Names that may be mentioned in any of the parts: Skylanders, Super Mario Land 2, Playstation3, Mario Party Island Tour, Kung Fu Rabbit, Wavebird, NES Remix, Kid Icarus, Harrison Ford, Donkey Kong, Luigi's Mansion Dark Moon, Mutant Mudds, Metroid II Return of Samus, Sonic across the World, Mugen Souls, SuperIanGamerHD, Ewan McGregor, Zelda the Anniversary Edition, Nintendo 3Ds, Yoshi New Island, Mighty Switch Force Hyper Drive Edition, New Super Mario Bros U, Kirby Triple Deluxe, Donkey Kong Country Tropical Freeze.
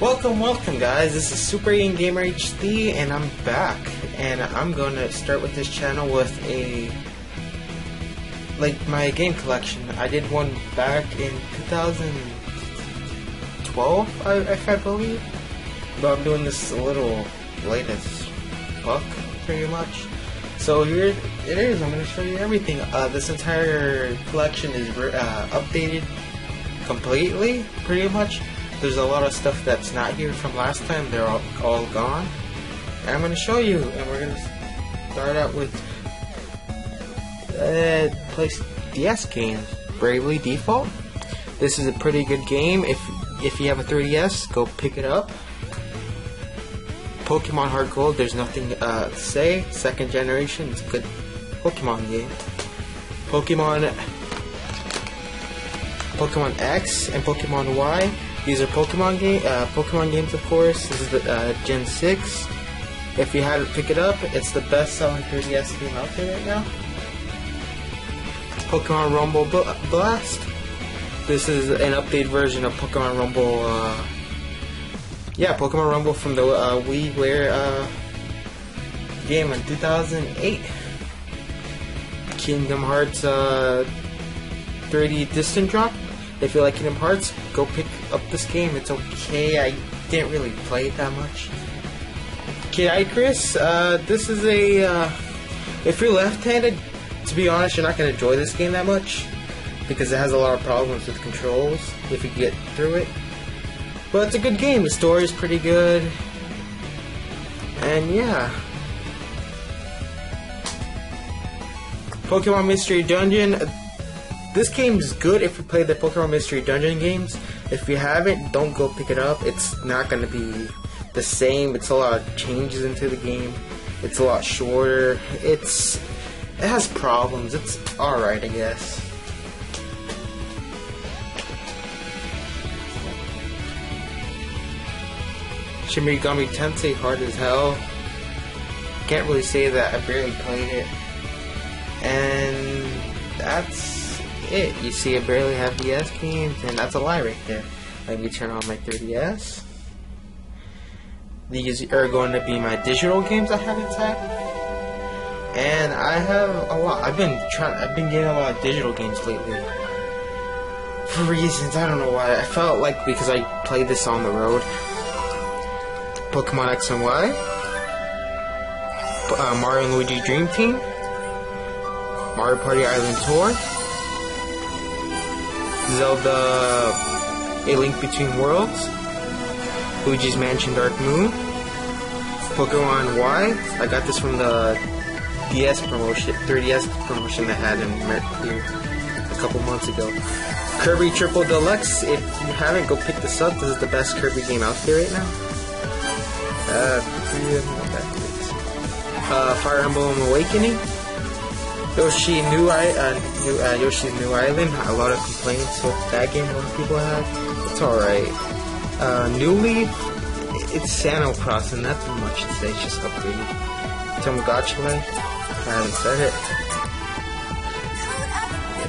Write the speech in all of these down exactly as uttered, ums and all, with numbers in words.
Welcome, welcome guys, this is SuperIanGamerHD and I'm back, and I'm going to start with this channel with a, like, my game collection. I did one back in twenty twelve, I, if I believe, but I'm doing this a little late as fuck, pretty much. So here it is, I'm going to show you everything. Uh, this entire collection is uh, updated completely, pretty much. There's a lot of stuff that's not here from last time. They're all, all gone. And I'm going to show you. And we're going to start out with uh, place D S game, Bravely Default. This is a pretty good game. If if you have a three D S, go pick it up. Pokemon Heart Gold. There's nothing uh, to say. Second generation. It's a good Pokemon game. Pokemon, Pokemon X and Pokemon Y. These are Pokemon game, uh, Pokemon games, of course. This is the uh, Gen six. If you had to pick it up, it's the best-selling three D S game out there right now. Pokemon Rumble B Blast. This is an updated version of Pokemon Rumble. Uh, yeah, Pokemon Rumble from the uh, WiiWare uh, game in two thousand eight. Kingdom Hearts uh, three D Distant Drop. If you like Kingdom Hearts, go pick up this game. It's okay. I didn't really play it that much. Kid Icarus. Uh, this is a... Uh, if you're left-handed, to be honest, you're not going to enjoy this game that much, because it has a lot of problems with controls, if you get through it. But it's a good game. The story's pretty good. And yeah. Pokemon Mystery Dungeon. This game is good if you play the Pokemon Mystery Dungeon games. If you haven't, don't go pick it up. It's not going to be the same. It's a lot of changes into the game. It's a lot shorter. It's it has problems. It's alright, I guess. Shin Megami Tensei, hard as hell. Can't really say that. I barely played it. And that's... it. You see, I barely have D S games, and that's a lie right there. Let me turn on my three D S. These are going to be my digital games I have inside, and I have a lot. I've been trying. I've been getting a lot of digital games lately for reasons I don't know why. I felt like because I played this on the road. Pokemon X and Y, uh, Mario and Luigi Dream Team, Mario Party Island Tour. Zelda: A Link Between Worlds, Luigi's Mansion Dark Moon, Pokemon Y. I got this from the D S promotion, three D S promotion they had in here a couple months ago. Kirby Triple Deluxe. If you haven't, go pick this up. This is the best Kirby game out there right now. Uh, uh Fire Emblem Awakening. Yoshi New Island, uh, New, uh, Yoshi New Island. A lot of complaints with that game. A lot of people have. It's all right. Uh, Newly, it's Sano Crossing. That's much to say. It's just updated. Tamagotchi Land. I haven't said it.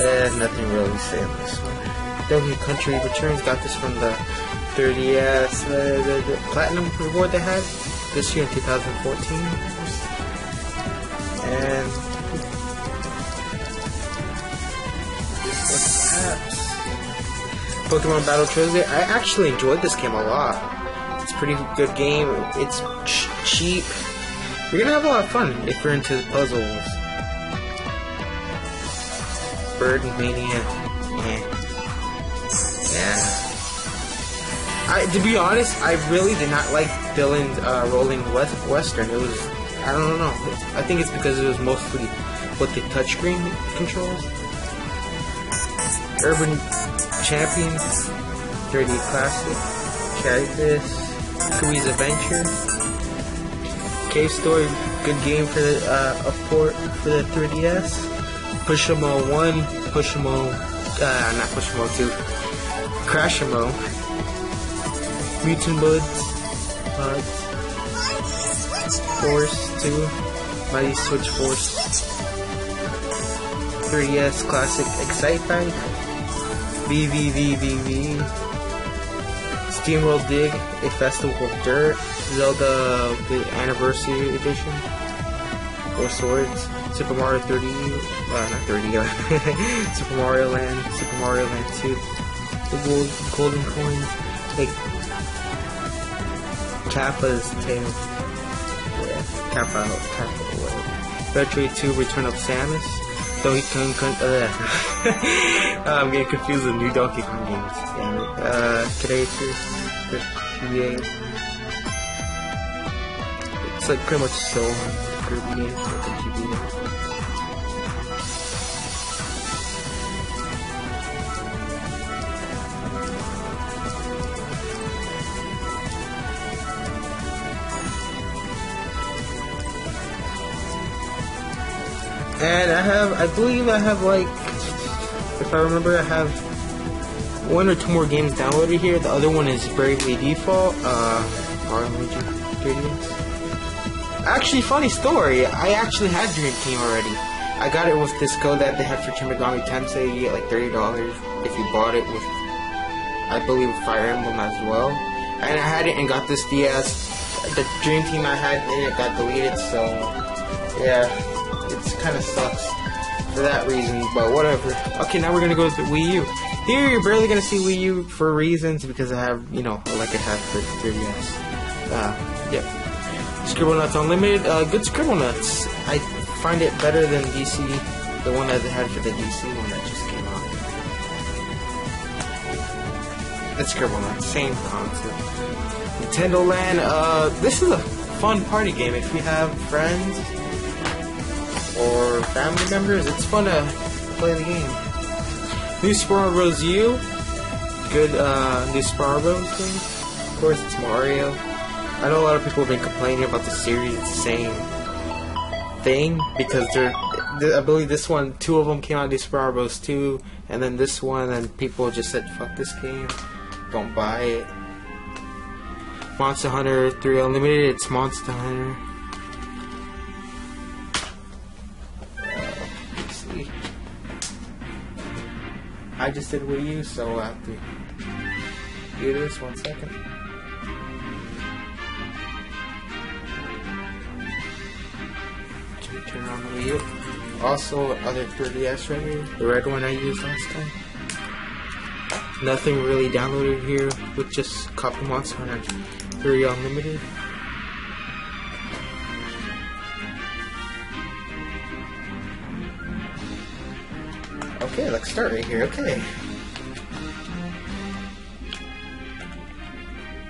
Uh, nothing really to say on this one. Donkey Country Returns. Got this from the three D S uh, the, the Platinum reward they had this year in two thousand fourteen. And Pokemon Battle Trilogy. I actually enjoyed this game a lot. It's a pretty good game. It's ch cheap. You're gonna have a lot of fun if you're into puzzles. Bird Mania. Yeah. Yeah. I, to be honest, I really did not like Dylan's uh, Rolling West Western. It was, I don't know. I think it's because it was mostly with the touchscreen controls. Urban Champions, three D Classic, Characters, Kirby's Adventure. Cave Story, good game for the, uh, a port for the three D S. Pushmo one, Pushmo, uh, not Pushmo two, Crashmo, Mutant Mudds, Mudds, Force two, Mighty Switch Force, three D S Classic Excite Bike, V V V V V, Steamworld Dig, A Festival of Dirt, Zelda the Anniversary Edition, Four Swords, Super Mario three D, uh, not three D, Super Mario Land, Super Mario Land two, the gold, golden coins, like Kappa's Tale, yeah, Kappa, Kappa, whatever. Battle Trilogy two, Return of Samus, Donkey Kong, Con uh, I'm getting confused with new Donkey Kong games. Damn it. Uh, Kid Icarus, yeah. It's like pretty much so. Kirby games, and I have, I believe I have like, if I remember, I have one or two more games downloaded here. The other one is Bravely Default, uh, Mario and Luigi Dream Team. Actually, funny story, I actually had Dream Team already. I got it with this code that they had for Shin Megami Tensei. You get like thirty dollars if you bought it with, I believe, Fire Emblem as well. And I had it and got this D S. The Dream Team I had in it got deleted, so yeah, it kind of sucks for that reason, but whatever. Okay, now we're going to go to Wii U. Here, you're barely going to see Wii U for reasons, because I have, you know, like I have for three D S. Uh, yeah. Scribblenauts Unlimited, uh, good Scribblenauts. I find it better than D C, the one that they had for the D C one that just came out. It's Scribblenauts, same concept. Nintendo Land, uh, this is a fun party game. If you have friends or family members, it's fun to play the game. New Super Mario Bros. U, good uh, New Super Mario Bros. game. Of course, it's Mario. I know a lot of people have been complaining about the series, it's the same thing, because they're, I believe this one, two of them came out, Super Mario Bros. two, and then this one, and people just said, fuck this game, don't buy it. Monster Hunter three Unlimited, it's Monster Hunter. Let's see. I just did Wii U, so I'll have to do this, one second. Turn on the Wii U. Also, other three D S right here, the red one I used last time. Nothing really downloaded here, with just copy Monster Hunter three Unlimited. Okay, let's start right here. Okay.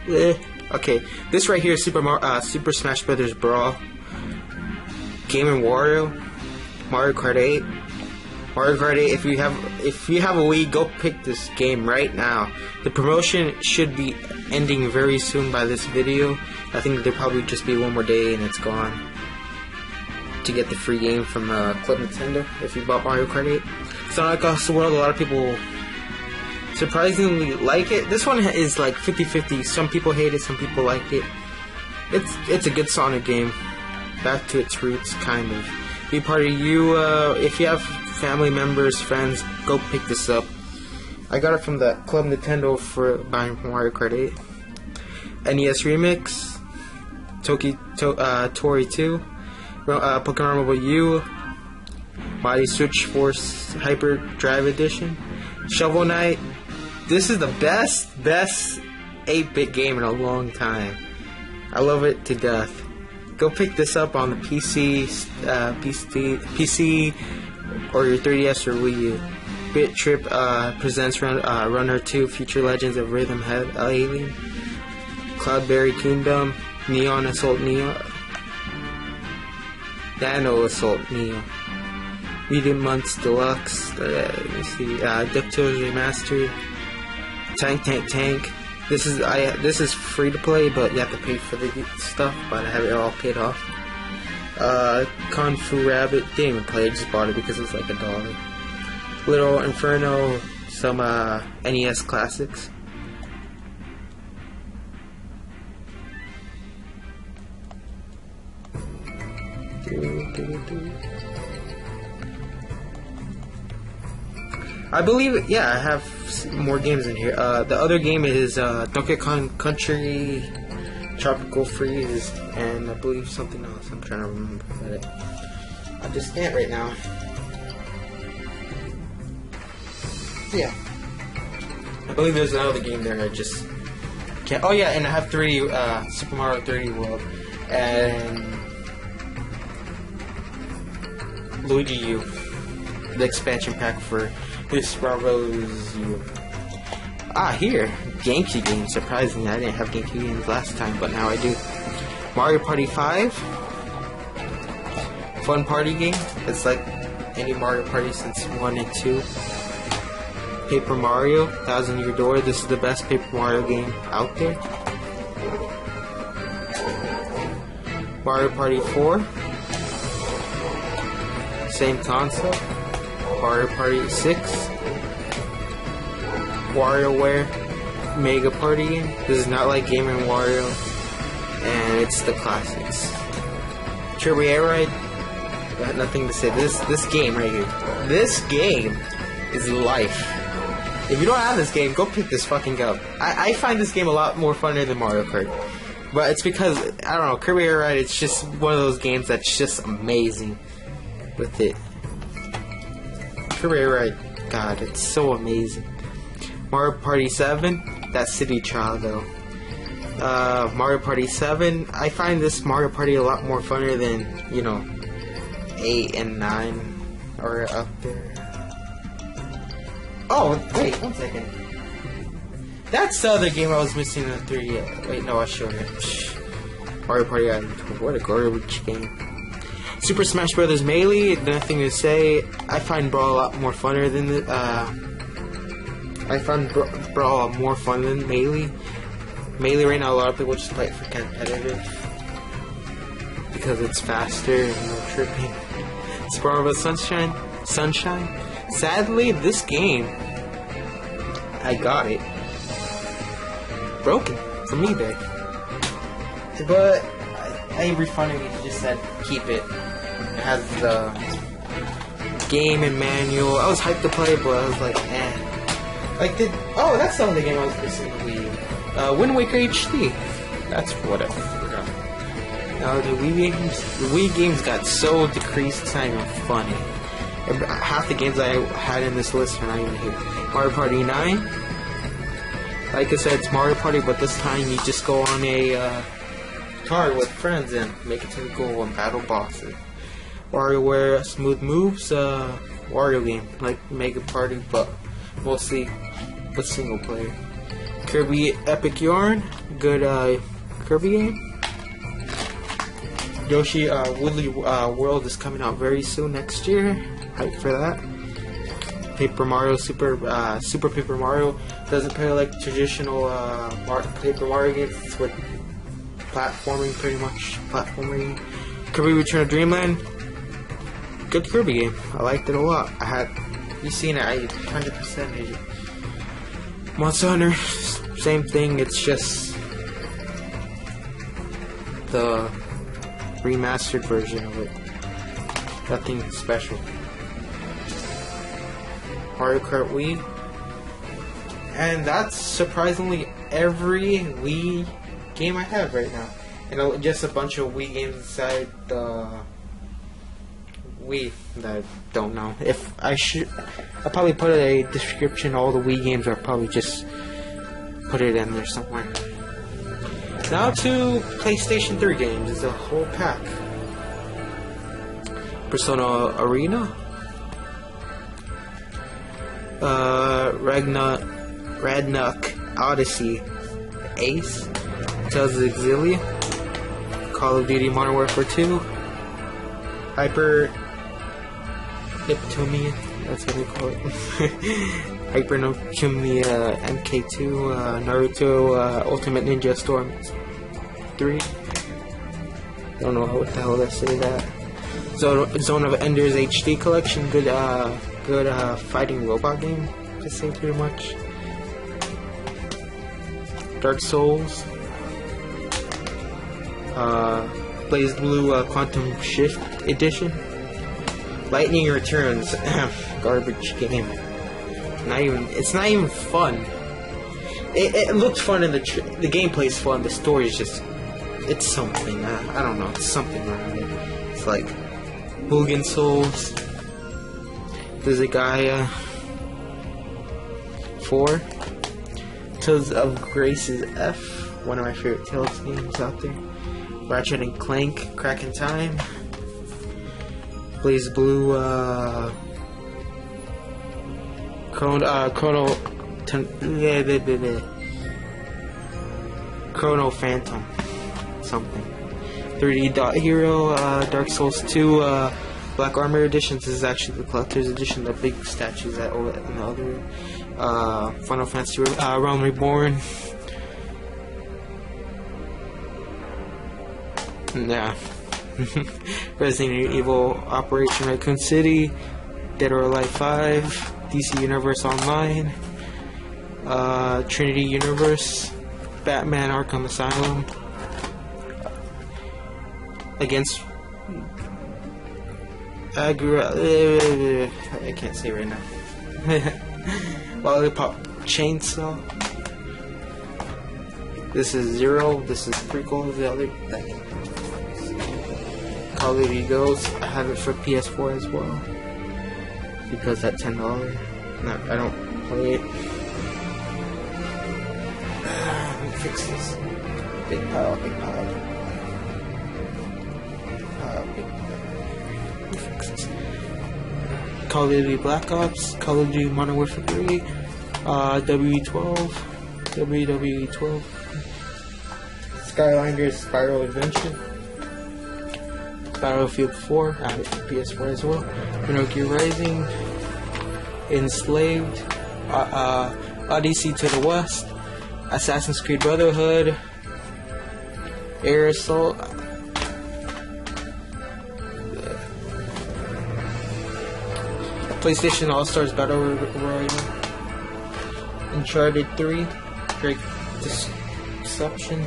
Eh. Okay, this right here is Super Mar uh, Super Smash Brothers Brawl. Game and Wario, Mario Kart eight, Mario Kart eight. If you have, if you have a Wii, go pick this game right now. The promotion should be ending very soon by this video. I think there'll probably just be one more day and it's gone. To get the free game from uh, Club Nintendo, if you bought Mario Kart eight, Sonic Across the World. A lot of people surprisingly like it. This one is like fifty fifty. Some people hate it, some people like it. It's it's a good Sonic game. Back to its roots, kind of. Be part of you, uh, if you have family members, friends, go pick this up. I got it from the Club Nintendo for buying Mario Kart eight. N E S Remix, Toki, to, uh, Tori two, uh, Pokemon Mobile U, Mighty Switch Force Hyper Drive Edition, Shovel Knight. This is the best, best eight bit game in a long time. I love it to death. Go pick this up on the P C, uh, P C, P C, or your three D S or Wii U. Bit Trip uh, presents Run, uh, Runner two, Future Legends of Rhythm Head Alien, Cloudberry Kingdom, Neon Assault Neo, Dino Assault Neo, Mutant Mudds Deluxe, uh, let me see, uh, DuckTales Remastered, Tank Tank Tank, This is I this is free to play, but you have to pay for the stuff. But I have it all paid off. Uh, Kung Fu Rabbit, didn't even play. I just bought it because it's like a dollar. Little Inferno, some uh, N E S classics. I believe, yeah, I have more games in here. Uh, the other game is uh, Donkey Kong Country, Tropical Freeze, and I believe something else. I'm trying to remember it. I just can't right now. Yeah. I believe there's another game there. I just can't. Oh yeah, and I have three uh, Super Mario three D World and Luigi U, the expansion pack for this Super Mario U. Ah, here, GameCube games. Surprisingly, I didn't have GameCube games last time, but now I do. Mario Party five, fun party game. It's like any Mario Party since one and two. Paper Mario, Thousand Year Door. This is the best Paper Mario game out there. Mario Party four. Same concept. Mario Party six. WarioWare Mega Party game. This is not like Game and Wario. And it's the classics. Kirby Air Ride. Got nothing to say. This, this game right here. This game is life. If you don't have this game, go pick this fucking up. I, I find this game a lot more funner than Mario Kart. But it's because, I don't know, Kirby Air Ride, it's just one of those games that's just amazing with it. Kirby Air Ride, God, it's so amazing. Mario Party seven, that city trial though. Uh, Mario Party seven, I find this Mario Party a lot more funner than, you know, eight and nine are up there. Oh, wait, one second. That's the other game I was missing in the three D. Wait, no, I'll show you. Mario Party Island Tour. What a garbage game. Super Smash Bros. Melee, nothing to say. I find Brawl a lot more funner than the, uh... I find Bra Brawl more fun than Melee. Melee right now, a lot of people just play it for competitive. Because it's faster and no tripping. Sparrow Sunshine. Sunshine. Sadly, this game, I got it broken from eBay, but I, I refunded it. It just said keep it. It has the game and manual. I was hyped to play, but I was like, eh. Like did oh, that's the only game I was missing. Uh, Wind Waker H D. That's what I forgot. Now the Wii games, the Wii games got so decreased. It's not even funny. Half the games I had in this list are not even here. Mario Party nine. Like I said, it's Mario Party, but this time you just go on a uh, car with friends and make it to the goal and battle bosses. WarioWare Smooth Moves, uh, Wario game, like Mega Party, but mostly with single player. Kirby Epic Yarn, good uh, Kirby game. Yoshi uh, Woolly uh, World is coming out very soon next year. Hype for that. Paper Mario, Super uh, Super Paper Mario doesn't play like traditional uh, Mar Paper Mario games. It's with platforming, pretty much platforming. Kirby Return to Dreamland, good Kirby game. I liked it a lot. I had you seen it? I one hundred percent hate it. Monster Hunter, same thing. It's just the remastered version of it. Nothing special. Mario Kart Wii, and that's surprisingly every Wii game I have right now, and just a bunch of Wii games inside the Wii that I don't know if I should. I'll probably put a description. All the Wii games are probably just put it in there somewhere. Now to PlayStation three games. It's a whole pack. Persona Arena. Uh, Ragna, Radnok Odyssey, Ace, Tales of Exilia, Call of Duty Modern Warfare two, Hyper Niptomia, that's what they call it. Hypernotion, uh, M K two, uh, Naruto, uh, Ultimate Ninja Storm three. Don't know what the hell that says. That Zone, Zone of Enders H D Collection. Good, uh, good uh, fighting robot game. To say pretty much. Dark Souls. Uh, Blaze Blue uh, Quantum Shift Edition. Lightning Returns. Garbage game. Not even. It's not even fun. It, it looked fun in the tr the gameplay is fun. The story is just. It's something. I, I don't know. It's something around it. It's like Mugen Souls. There's a guy. Uh, Four. Tales of Grace's F. One of my favorite Tales games out there. Ratchet and Clank. Crack in Time. Blaze Blue. Uh. Chrono, uh, Chrono, ten, bleh, bleh, bleh, bleh. Chrono Phantom, something. three D Dot Hero, uh, Dark Souls two, uh, Black Armor Edition. This is actually the collector's edition. The big statues that all and the other. Uh, Final Fantasy uh, Realm Reborn. Nah. Resident Evil, Operation Raccoon City, Dead or Alive five. D C Universe Online, uh, Trinity Universe, Batman Arkham Asylum, Against Agra, I can't say right now, Lollipop Chainsaw. This is Zero, this is prequel of the other thing. Call of Duty Ghosts, I have it for P S four as well. Because that ten dollar, no, I don't play it. Let me fix this. Big pile, big pile, big pile, big pile. Let me fix this. Call of Duty Black Ops, Call of Duty Modern Warfare three, uh, W E twelve, W W E twelve, Skylanders Spiral Adventure. Battlefield four, I have it for P S four as well. Pinocchio Rising, Enslaved, uh, uh, Odyssey to the West, Assassin's Creed Brotherhood, Air Assault, PlayStation All Stars Battle Royale, Uncharted three, Great Deception.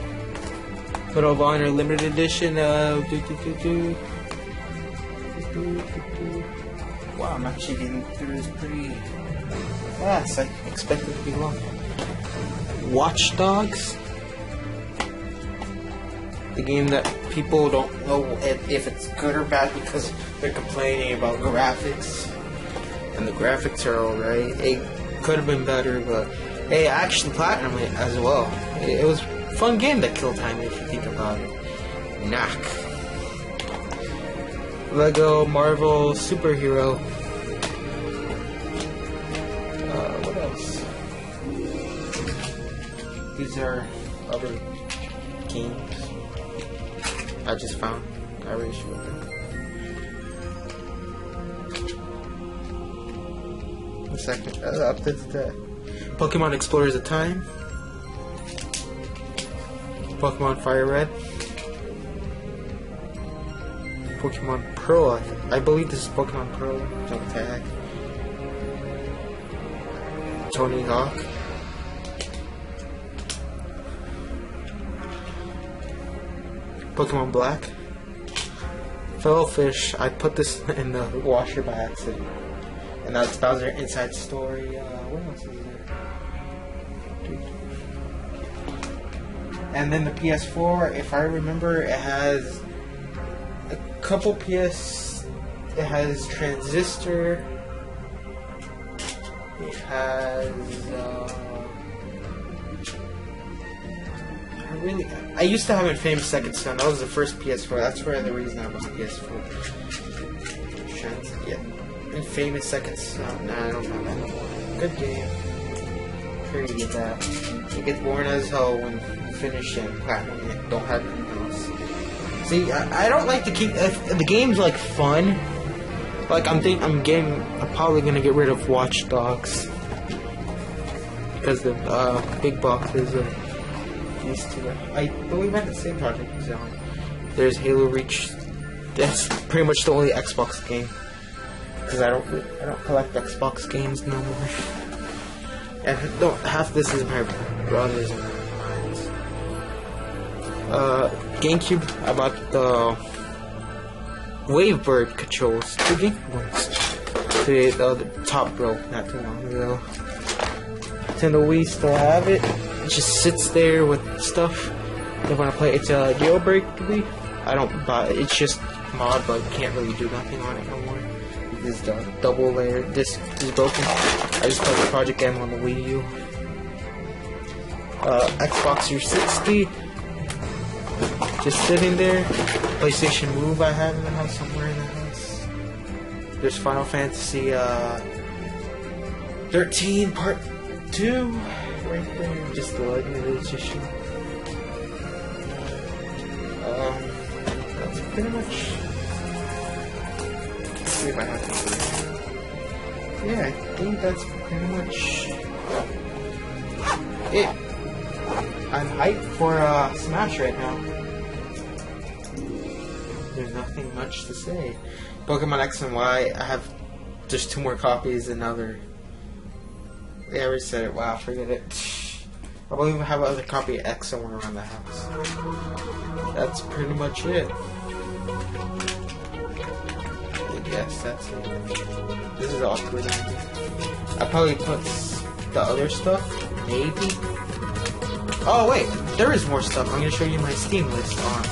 Medal of Honor Limited Edition of do, do, do, do. Do, do, do. Wow, I'm actually getting through this pretty fast. I expected to be long. Watch Dogs, the game that people don't know if, if it's good or bad because they're complaining about graphics, and the graphics are alright. It could have been better, but hey, I actually platinum it as well. It, it was. Fun game that kill time if you think about it. Knock. Lego Marvel Superhero. Uh, what else? These are other games I just found. I really should have done. One second. Uh, up to the Pokemon Explorers of Time. Pokemon Fire Red, Pokemon Pearl. I, I believe this is Pokemon Pearl. Don't tag. Tony Hawk. Pokemon Black. Fellowfish. I put this in the washer by accident. And that's Bowser Inside Story. Uh, what else is there? And then the P S four, if I remember, it has a couple P S. It has Transistor. It has. Uh, I really. I used to have Infamous Second Son. That was the first P S four. That's where the reason I was P S four. Trans yeah. Infamous Second Son. Nah, I don't have that anymore. Good game. Sure you get that. You get boring as hell when. Finish and platinum it. Don't have anything else. See, I, I don't like to keep. If the game's like fun. Like I'm think I'm getting. I'm probably gonna get rid of Watch Dogs. because the uh, big boxes of these two. I believe I had the same project as that one. There's Halo Reach. That's pretty much the only Xbox game, because I don't I don't collect Xbox games no more. And no, half this is my brother's. Uh, GameCube, I bought the Wavebird controls, two GameCube ones. Today, uh, the top broke not too long ago. Nintendo Wii, still have it. It just sits there with stuff. They want to play. It's a jailbreak Wii. I don't buy it. It's just mod, but can't really do nothing on it no more. This uh, double layer disc is broken. I just played the Project M on the Wii U. Uh, Xbox three sixty. Just sitting there. PlayStation Move I have in the house, somewhere in the house. There's Final Fantasy uh, thirteen Part two right there. Just the Legendary Edition. Um, that's pretty much. Let's see if I have it. Yeah, I think that's pretty much it. I'm hyped for uh, Smash right now. There's nothing much to say. Pokemon X and Y, I have just two more copies and other. They already said it. Wow, forget it. I believe I have another copy of X somewhere around the house. That's pretty much it. Yes, that's it. This is awkward. I probably put the other stuff, maybe. Oh wait, there is more stuff. I'm gonna show you my Steam list on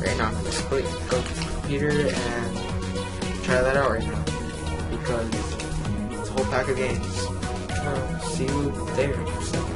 right now. Just click go to the computer and try that out right now because it's a whole pack of games. I'll see you there.